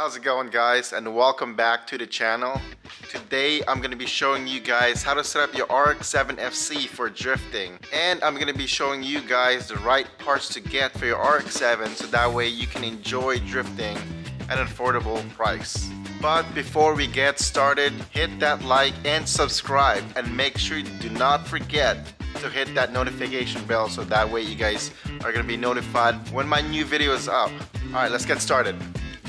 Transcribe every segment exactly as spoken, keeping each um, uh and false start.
How's it going, guys, and welcome back to the channel. Today I'm going to be showing you guys how to set up your R X seven F C for drifting, and I'm going to be showing you guys the right parts to get for your R X seven so that way you can enjoy drifting at an affordable price. But before we get started, hit that like and subscribe, and make sure you do not forget to hit that notification bell so that way you guys are going to be notified when my new video is up. Alright, let's get started.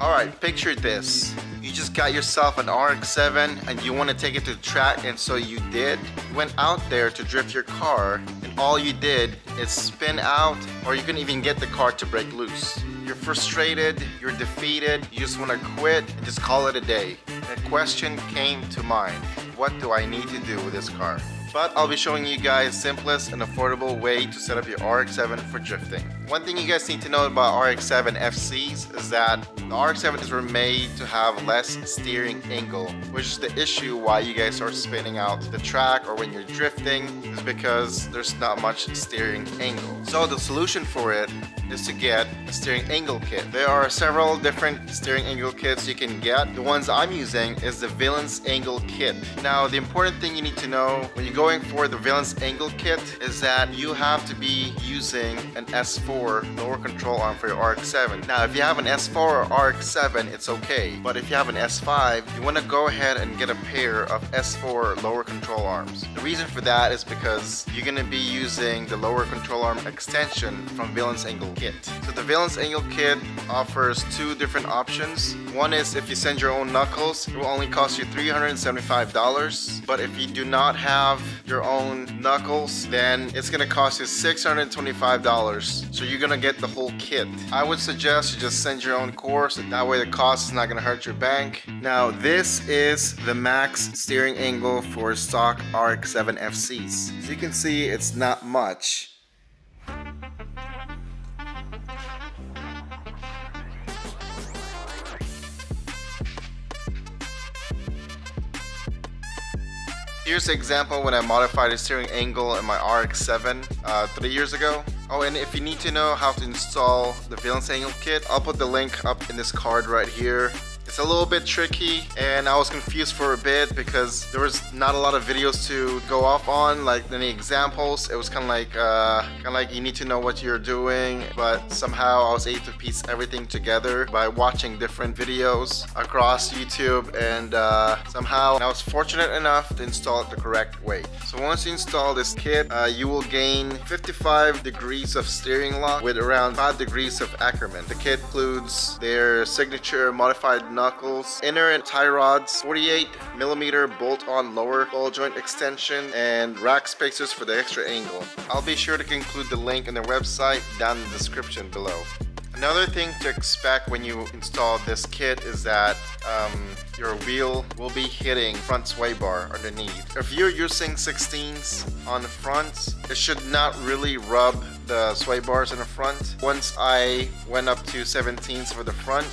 Alright, picture this. You just got yourself an R X seven and you want to take it to the track, and so you did. You went out there to drift your car, and all you did is spin out, or you can even get the car to break loose. You're frustrated, you're defeated, you just want to quit and just call it a day. The question came to mind: what do I need to do with this car? But I'll be showing you guys the simplest and affordable way to set up your R X seven for drifting. One thing you guys need to know about R X seven F Cs is that the R X sevens were made to have less steering angle, which is the issue why you guys are spinning out the track or when you're drifting, is because there's not much steering angle. So the solution for it is to get a steering angle kit. There are several different steering angle kits you can get. The ones I'm using is the Villain's Angle Kit. Now, the important thing you need to know when you go going for the Villain's Angle Kit is that you have to be using an S four lower control arm for your R X seven. Now, if you have an S four or R X seven, it's okay, but if you have an S five, you want to go ahead and get a pair of S four lower control arms. The reason for that is because you're going to be using the lower control arm extension from Villain's Angle Kit. So the Villain's Angle Kit offers two different options. One is if you send your own knuckles, it will only cost you three hundred seventy-five dollars, but if you do not have your own knuckles, then it's gonna cost you six hundred twenty-five dollars. So you're gonna get the whole kit. I would suggest you just send your own course, and that way the cost is not gonna hurt your bank. Now, this is the max steering angle for stock R X seven F Cs. As you can see, it's not much. Here's an example when I modified the steering angle in my R X seven uh, three years ago. Oh, and if you need to know how to install the Villain's Angle Kit, I'll put the link up in this card right here. It's a little bit tricky, and I was confused for a bit because there was not a lot of videos to go off on, like any examples. It was kind of like, uh, kind of like you need to know what you're doing, but somehow I was able to piece everything together by watching different videos across YouTube, and uh, somehow I was fortunate enough to install it the correct way. So once you install this kit, uh, you will gain fifty-five degrees of steering lock with around five degrees of Ackerman. The kit includes their signature modified knuckles, inner and tie rods, forty-eight millimeter bolt-on lower ball joint extension, and rack spacers for the extra angle. I'll be sure to include the link in the website down in the description below. Another thing to expect when you install this kit is that um, your wheel will be hitting front sway bar underneath. If you're using sixteens on the front, it should not really rub the sway bars in the front. Once I went up to seventeens for the front,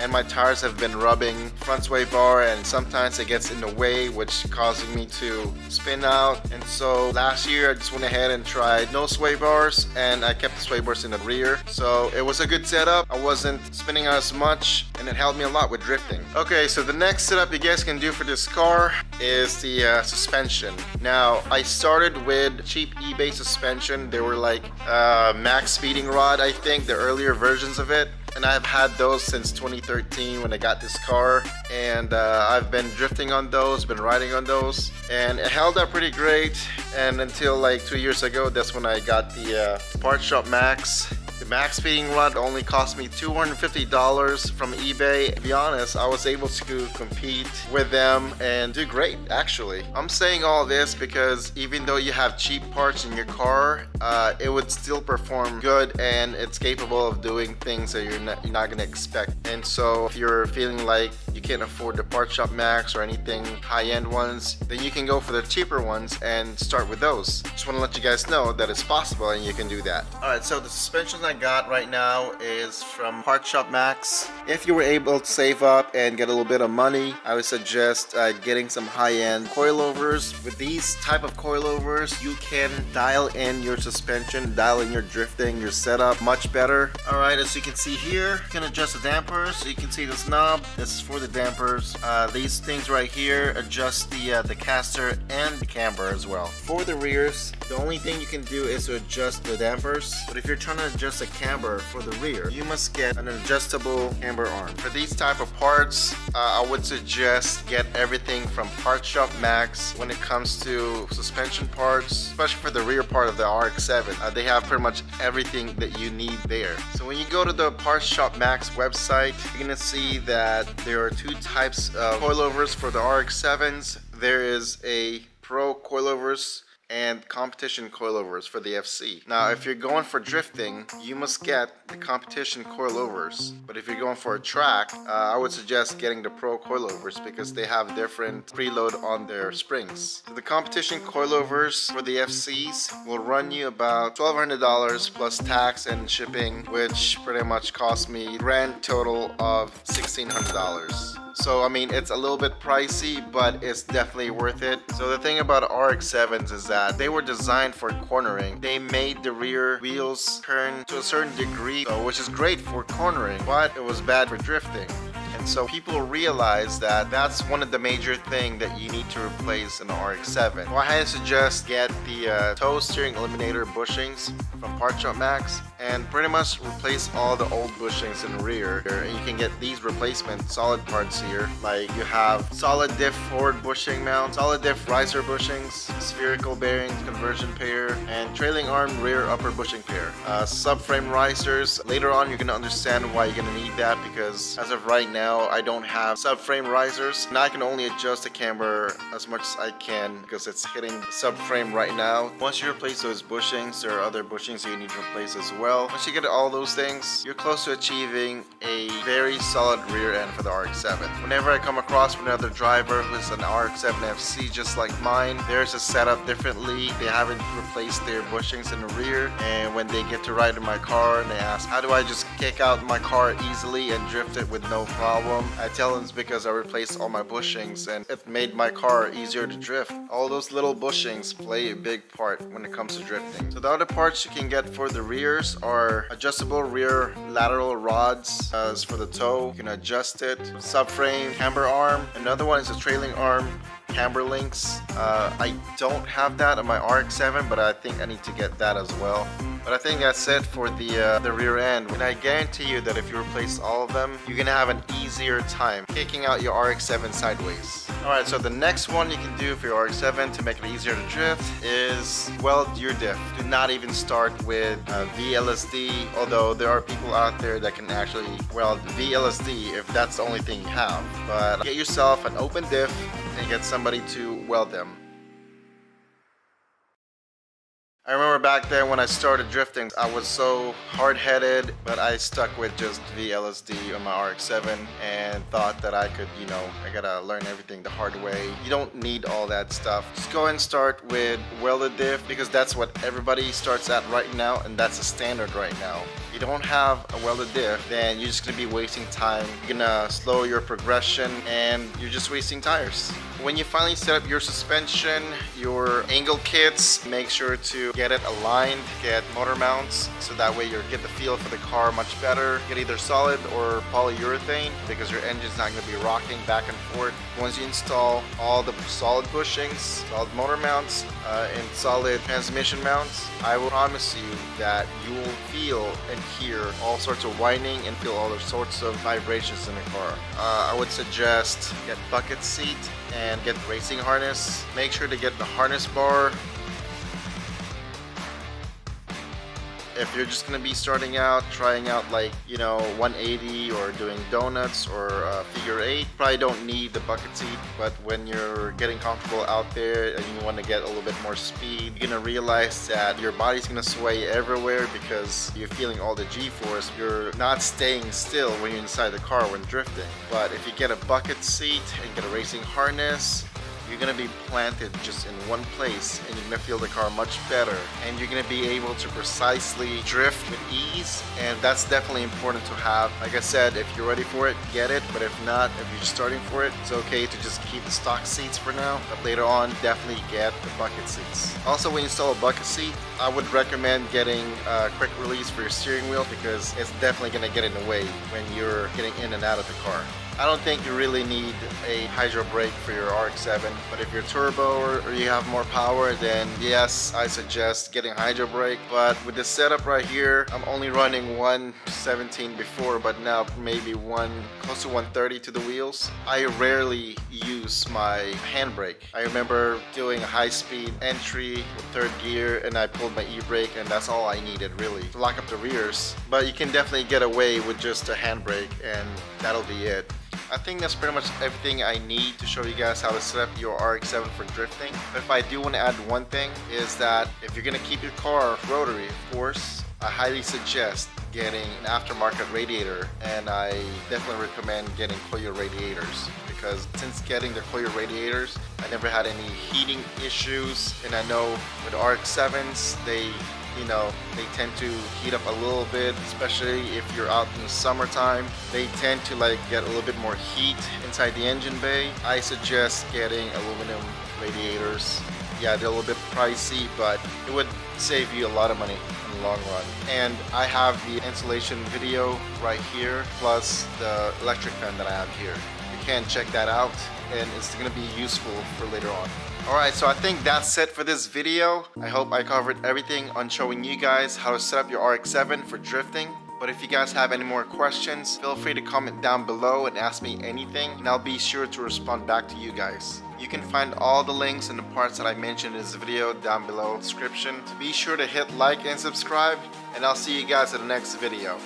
and my tires have been rubbing front sway bar, and sometimes it gets in the way, which causes me to spin out. And so last year I just went ahead and tried no sway bars, and I kept the sway bars in the rear. So it was a good setup. I wasn't spinning out as much, and it helped me a lot with drifting. Okay, so the next setup you guys can do for this car is the uh, suspension. Now, I started with cheap eBay suspension. They were like uh, Max Speeding Rod, I think, the earlier versions of it. And I've had those since twenty thirteen when I got this car, and uh, I've been drifting on those, been riding on those, and it held up pretty great. And until like two years ago, that's when I got the uh, Parts Shop Max. The Max Speeding Rod only cost me two hundred fifty dollars from eBay. To be honest, I was able to compete with them and do great, actually. I'm saying all this because even though you have cheap parts in your car, uh, it would still perform good, and it's capable of doing things that you're not, you're not gonna expect. And so if you're feeling like you can't afford the Parts Shop Max or anything high-end ones, then you can go for the cheaper ones and start with those. Just want to let you guys know that it's possible and you can do that. Alright, so the suspensions I got right now is from Parts Shop Max. If you were able to save up and get a little bit of money, I would suggest uh, getting some high-end coilovers. With these type of coilovers, you can dial in your suspension, dial in your drifting, your setup much better. Alright, as you can see here, you can adjust the dampers. So you can see this knob, this is for the dampers. Uh, these things right here adjust the, uh, the caster and the camber as well. For the rears, the only thing you can do is to adjust the dampers, but if you're trying to adjust the camber for the rear, you must get an adjustable camber arm. For these type of parts, uh, I would suggest get everything from Parts Shop Max when it comes to suspension parts, especially for the rear part of the R X seven. Uh, they have pretty much everything that you need there. So when you go to the Parts Shop Max website, you're gonna see that there are two types of coilovers for the R X sevens. There is a pro coilovers and competition coilovers for the F C. Now, if you're going for drifting, you must get the competition coilovers. But if you're going for a track, uh, I would suggest getting the pro coilovers because they have different preload on their springs. So the competition coilovers for the F Cs will run you about twelve hundred dollars plus tax and shipping, which pretty much cost me a grand total of sixteen hundred dollars. So, I mean, it's a little bit pricey, but it's definitely worth it. So the thing about R X sevens is that they were designed for cornering. They made the rear wheels turn to a certain degree, so, which is great for cornering, but it was bad for drifting. And so people realize that that's one of the major things that you need to replace in the R X seven. So I highly suggest get the uh, toe steering eliminator bushings from Parts Shop Max and pretty much replace all the old bushings in the rear. And you can get these replacement solid parts here. Like you have solid diff forward bushing mount, solid diff riser bushings, spherical bearings conversion pair, and trailing arm rear upper bushing pair. Uh, subframe risers, later on you're going to understand why you're going to need that, because as of right now I don't have subframe risers. Now I can only adjust the camber as much as I can because it's hitting the subframe right now. Once you replace those bushings, there are other bushings you need to replace as well. Once you get all those things, you're close to achieving a very solid rear end for the R X seven. Whenever I come across another driver who's an R X seven F C just like mine, theirs is set up differently. They haven't replaced their bushings in the rear, and when they get to ride in my car and they ask, how do I just kick out my car easily and drift it with no problem? I tell them it's because I replaced all my bushings and it made my car easier to drift. All those little bushings play a big part when it comes to drifting. So the other parts you can get for the rears are adjustable rear lateral rods. As for the toe, you can adjust it. Subframe, camber arm. Another one is a trailing arm camber links. Uh, I don't have that on my R X seven, but I think I need to get that as well. But I think that's it for the uh, the rear end. And I guarantee you that if you replace all of them, you're gonna have an easier time kicking out your R X seven sideways. Alright, so the next one you can do for your R X seven to make it easier to drift is weld your diff. Do not even start with uh, V L S D, although there are people out there that can actually weld V L S D if that's the only thing you have. But get yourself an open diff and get somebody to weld them. I remember back then when I started drifting, I was so hard-headed, but I stuck with just V L S D on my R X seven and thought that I could, you know, I gotta learn everything the hard way. You don't need all that stuff. Just go and start with welded diff because that's what everybody starts at right now, and that's the standard right now. If you don't have a welded diff, then you're just gonna be wasting time. You're gonna slow your progression and you're just wasting tires. When you finally set up your suspension, your angle kits, make sure to get it aligned, get motor mounts, so that way you get the feel for the car much better. Get either solid or polyurethane because your engine's not gonna be rocking back and forth. Once you install all the solid bushings, solid motor mounts, uh, and solid transmission mounts, I will promise you that you will feel and hear all sorts of whining and feel all sorts of vibrations in the car. Uh, I would suggest get bucket seat and get racing harness. Make sure to get the harness bar. if you're just going to be starting out, trying out like, you know, one eighty or doing donuts or uh, figure eight, probably don't need the bucket seat. But when you're getting comfortable out there and you want to get a little bit more speed, you're going to realize that your body's going to sway everywhere because you're feeling all the G-force. You're not staying still when you're inside the car when drifting. But if you get a bucket seat and get a racing harness, you're going to be planted just in one place and you're going to feel the car much better, and you're going to be able to precisely drift with ease, and that's definitely important to have. Like I said, if you're ready for it, get it, but if not, if you're just starting for it, it's okay to just keep the stock seats for now, but later on definitely get the bucket seats. Also, when you install a bucket seat, I would recommend getting a quick release for your steering wheel because it's definitely going to get in the way when you're getting in and out of the car. I don't think you really need a hydro brake for your R X seven, but if you're turbo or you have more power, then yes, I suggest getting a hydro brake. But with this setup right here, I'm only running one seventeen before, but now maybe one close to one thirty to the wheels. I rarely use my handbrake. I remember doing a high-speed entry with third gear, and I pulled my e-brake, and that's all I needed really to lock up the rears. But you can definitely get away with just a handbrake, and that'll be it. I think that's pretty much everything I need to show you guys how to set up your R X seven for drifting. But if I do want to add one thing, is that if you're going to keep your car rotary, of course, I highly suggest getting an aftermarket radiator, and I definitely recommend getting Koyo radiators, because since getting the Koyo radiators, I never had any heating issues. And I know with R X sevens, they you know, they tend to heat up a little bit, especially if you're out in the summertime. They tend to like get a little bit more heat inside the engine bay. I suggest getting aluminum radiators. Yeah, they're a little bit pricey, but it would save you a lot of money in the long run. And I have the installation video right here, plus the electric fan that I have here. You can check that out, and it's going to be useful for later on. Alright, so I think that's it for this video. I hope I covered everything on showing you guys how to set up your R X seven for drifting. But if you guys have any more questions, feel free to comment down below and ask me anything, and I'll be sure to respond back to you guys. You can find all the links and the parts that I mentioned in this video down below in the description. Be sure to hit like and subscribe, and I'll see you guys in the next video.